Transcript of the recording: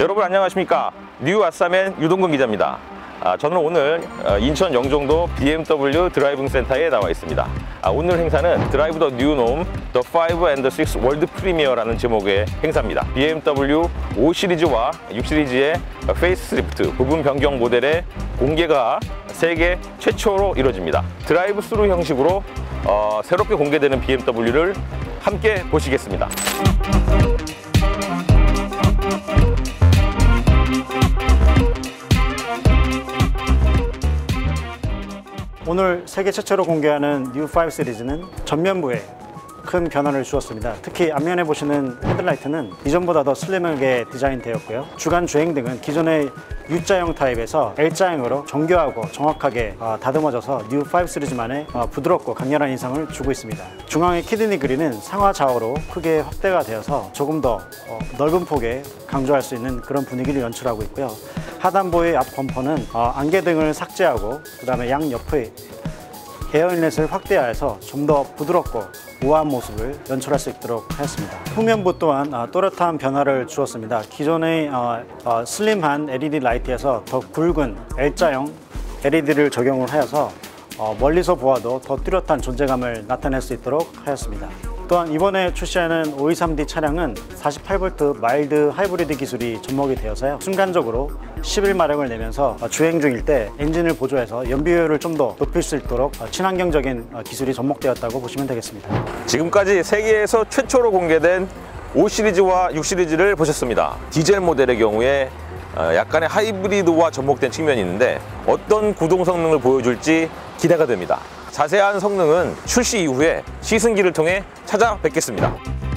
여러분 안녕하십니까. 뉴 아싸맨 유동근 기자입니다. 저는 오늘 인천 영종도 BMW 드라이빙 센터에 나와 있습니다. 오늘 행사는 드라이브 더 뉴놈 더 파이브 앤더 식스 월드 프리미어라는 제목의 행사입니다. BMW 5시리즈와 6시리즈의 페이스리프트 부분 변경 모델의 공개가 세계 최초로 이루어집니다. 드라이브 스루 형식으로 새롭게 공개되는 BMW를 함께 보시겠습니다. 오늘 세계 최초로 공개하는 뉴 5 시리즈는 전면부에 큰 변화를 주었습니다. 특히 앞면에 보시는 헤드라이트는 이전보다 더 슬림하게 디자인되었고요. 주간 주행 등은 기존의 U자형 타입에서 L자형으로 정교하고 정확하게 다듬어져서 뉴 5 시리즈만의 부드럽고 강렬한 인상을 주고 있습니다. 중앙의 키드니 그릴은 상하 좌우로 크게 확대가 되어서 조금 더 넓은 폭에 강조할 수 있는 그런 분위기를 연출하고 있고요. 하단부의 앞 범퍼는 안개 등을 삭제하고 그 다음에 양 옆의 에어 인렛을 확대하여서 좀 더 부드럽고 우아한 모습을 연출할 수 있도록 하였습니다. 후면부 또한 또렷한 변화를 주었습니다. 기존의 슬림한 LED 라이트에서 더 굵은 L자형 LED를 적용을 하여서 멀리서 보아도 더 뚜렷한 존재감을 나타낼 수 있도록 하였습니다. 또한 이번에 출시하는 523D 차량은 48V 마일드 하이브리드 기술이 접목이 되어서요. 순간적으로 11마력을 내면서 주행 중일 때 엔진을 보조해서 연비효율을 좀 더 높일 수 있도록 친환경적인 기술이 접목되었다고 보시면 되겠습니다. 지금까지 세계에서 최초로 공개된 5시리즈와 6시리즈를 보셨습니다. 디젤 모델의 경우에 약간의 하이브리드와 접목된 측면이 있는데 어떤 구동 성능을 보여줄지 기대가 됩니다. 자세한 성능은 출시 이후에 시승기를 통해 찾아뵙겠습니다.